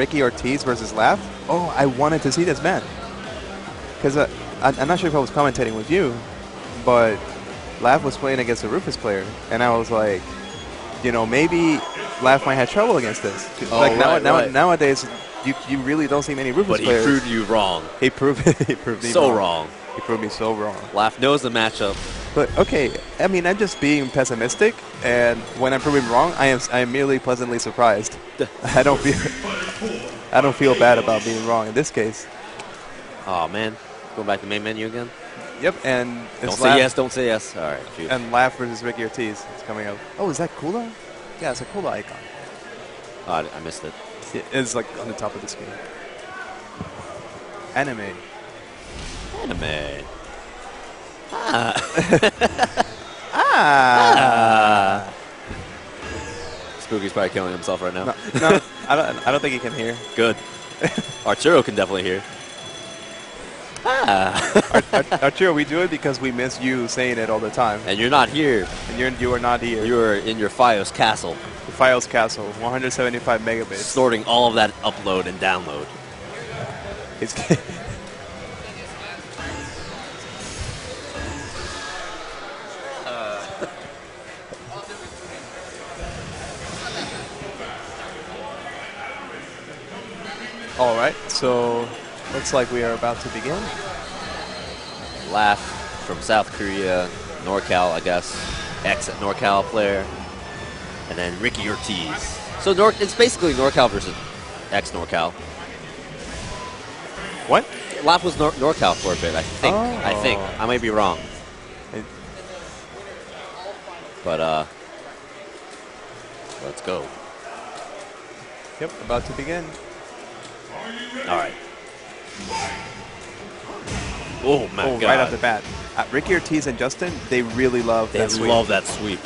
Ricky Ortiz versus Laugh. Oh, I wanted to see this match. Because I'm not sure if I was commentating with you, but Laugh was playing against a Rufus player. And I was like, you know, maybe Laugh might have trouble against this. Oh, like right. Nowadays, you really don't see many Rufus players. But he proved you wrong. He proved, he proved me so wrong. He proved me so wrong. Laugh knows the matchup. But okay, I mean, I'm just being pessimistic, and when I'm proven wrong, I am merely pleasantly surprised. I don't feel bad about being wrong in this case. Oh man, going back to main menu again. Yep, and it's don't say yes. All right. Geez. And Laugh versus Ricky Ortiz is coming up. Oh, is that Kula? Yeah, it's a Kula icon. Oh, I missed it. It's like on the top of the screen. Anime. Anime. Ah. Ah. Spooky's probably killing himself right now. No, I don't think he can hear. Good. Arturo can definitely hear. Ah. Arturo, we do it because we miss you saying it all the time. And you're not here. And you are not here. You are in your Fios castle. The Fios castle, 175 megabits. Sorting all of that upload and download. It's all right, so looks like we are about to begin. Laugh from South Korea, NorCal, I guess. Ex NorCal player, and then Ricky Ortiz. So it's basically NorCal versus ex NorCal. What? Laugh was NorCal for a bit, I think. Oh. I think I might be wrong. But let's go. Yep, about to begin. All right. Oh my God! Right off the bat, Ricky Ortiz and Justin, they really love that sweep. They love that sweep.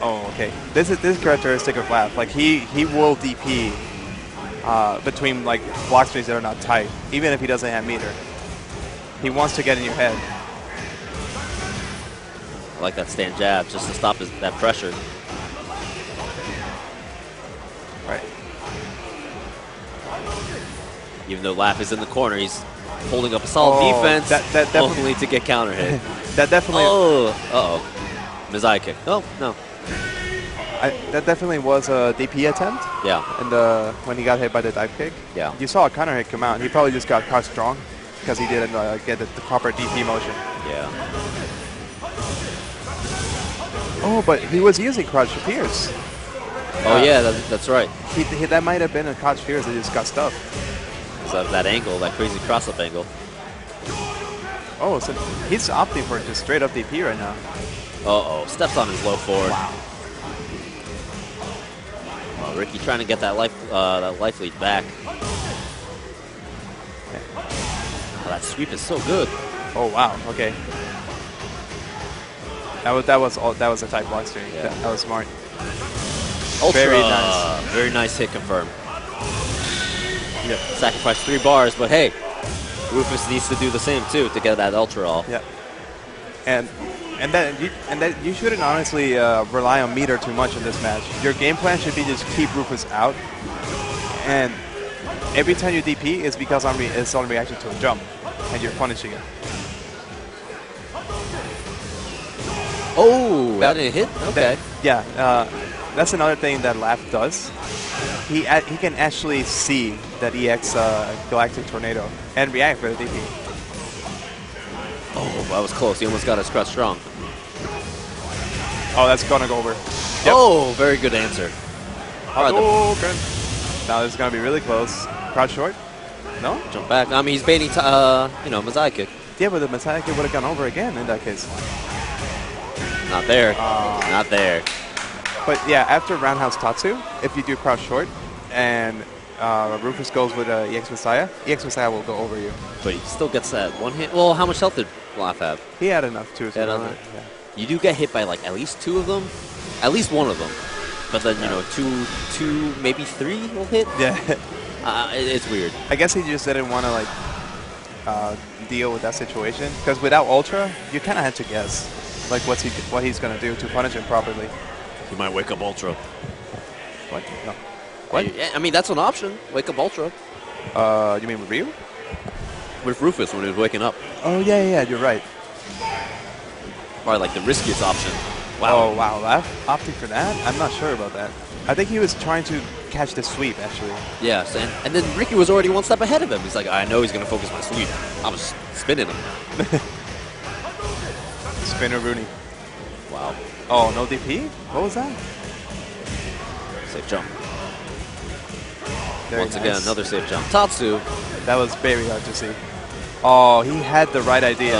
Oh, okay. This is characteristic of Laugh. Like he will DP between like block strings that are not tight, even if he doesn't have meter. He wants to get in your head. I like that stand jab just to stop that pressure. Right. Even though Laugh is in the corner, he's holding up a solid defense, hopefully to get counter hit. That definitely. Oh, uh-oh, Mosaic Kick. Oh no. That definitely was a DP attempt. Yeah. And when he got hit by the dive kick. Yeah. You saw a counter hit come out, and he probably just got caught strong because he didn't get the proper DP motion. Yeah. Oh, but he was using Crouch Pierce. Oh yeah, that's right. That might have been a Crouch Pierce that just got stuffed. Of that angle, that crazy cross-up angle. Oh, so he's opting for just straight-up DP right now. Uh-oh, steps on his low forward. Wow. Oh, Ricky trying to get that life lead back. Oh, that sweep is so good. Oh wow, okay. That was a tight block string. Yeah. That was smart. Ultra. Very nice. Very nice hit confirm. Yep. Sacrifice 3 bars, but hey, Rufus needs to do the same too to get that ultra all. Yeah, and you shouldn't honestly rely on meter too much in this match. Your game plan should be just keep Rufus out, and every time you DP is because it's on reaction to a jump, and you're punishing it. Oh, that didn't hit. Okay. Yeah, that's another thing that Laugh does. He can actually see that EX Galactic Tornado and react with a DP. Oh, that was close. He almost got his crest strong. Oh, that's going to go over. Yep. Oh, very good answer. All right, now this is going to be really close. Crouch short? No? Jump back. I mean, he's baiting, you know, Mosaic Kick. Yeah, but the Mosaic Kick would have gone over again in that case. Not there. Not there. But yeah, after Roundhouse Tatsu, if you do crouch short and Rufus goes with EX Messiah, EX Messiah will go over you. But he still gets that one hit. Well, how much health did Laugh have? He had enough too. Yeah. You do get hit by like at least 2 of them, at least 1 of them. But then, you know, two, maybe 3 will hit. Yeah. It's weird. I guess he just didn't want to like deal with that situation. Because without Ultra, you kind of had to guess like what he's going to do to punish him properly. He might wake up Ultra. What? No. What? Yeah, I mean, that's an option. Wake up Ultra. You mean with Ryu? With Rufus when he was waking up. Oh, yeah, yeah, you're right. Probably like the riskiest option. Wow. Oh, wow. Laugh opting for that? I'm not sure about that. I think he was trying to catch the sweep, actually. Yeah, and then Ricky was already one step ahead of him. He's like, I know he's going to focus my sweep. I was spinning him. Spinner Rooney. Wow. Oh, no DP? What was that? Safe jump. Very Once nice. Again, another safe jump. Tatsu. That was very hard to see. Oh, he had the right idea.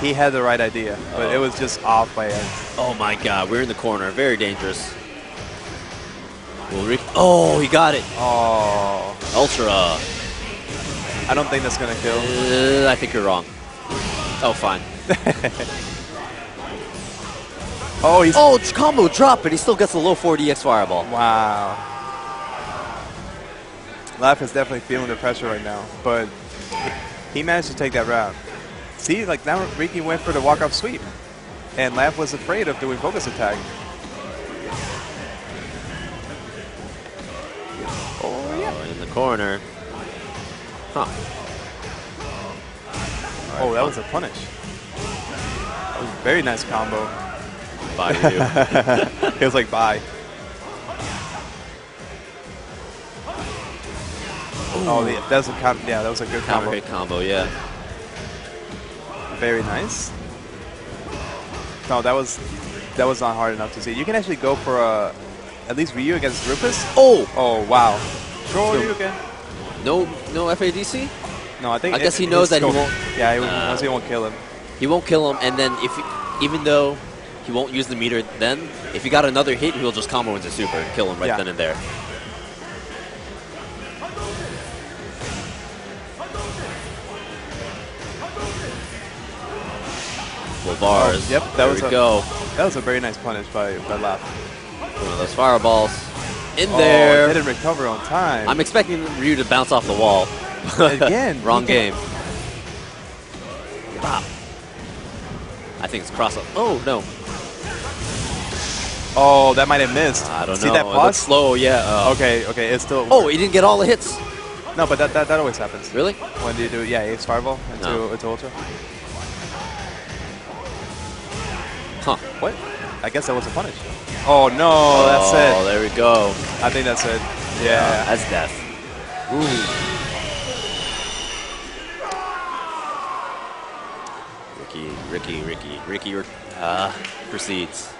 He had the right idea, but it was just off by him. Oh my god, we're in the corner. Very dangerous. Oh, he got it. Oh. Ultra. I don't think that's going to kill. I think you're wrong. Oh, fine. Oh, he's combo drop, but he still gets a low 4 DX fireball. Wow. Laugh is definitely feeling the pressure right now, but he managed to take that route. See, like now Ricky went for the walk-off sweep, and Laugh was afraid of doing focus attack. Oh, yeah. In the corner. Huh. Right, oh, that was a punish. That was a very nice combo. Bye, Ryu. It was like, bye. Ooh. Oh, yeah, that was a that was a good combo. Great combo, yeah. Very nice. No, that was not hard enough to see. You can actually go for a at least Ryu against Rufus. Oh, oh wow. Troll Ryu again. No FADC. No, I guess he knows that he won't. Yeah, he won't kill him. He won't kill him, and then if he, even though he won't use the meter, then if he got another hit, he'll just combo into super and kill him right then and there. Well, bars. Yep, that was that was a very nice punish by Laugh. One of those fireballs in there. They didn't recover on time. I'm expecting Ryu to bounce off the wall. Again. Wrong game. Wow. I think it's cross up. Oh, no. Oh, that might have missed. I don't know. See that pause? It looks slow, yeah. Okay, it's still... Oh, he didn't get all the hits. No, but that always happens. Really? When do you do... Yeah, it's fireball into Ultra. Huh. What? I guess that was a punish. Oh, no, that's it. Oh, there we go. I think that's it. Yeah. That's death. Ooh. Ricky proceeds.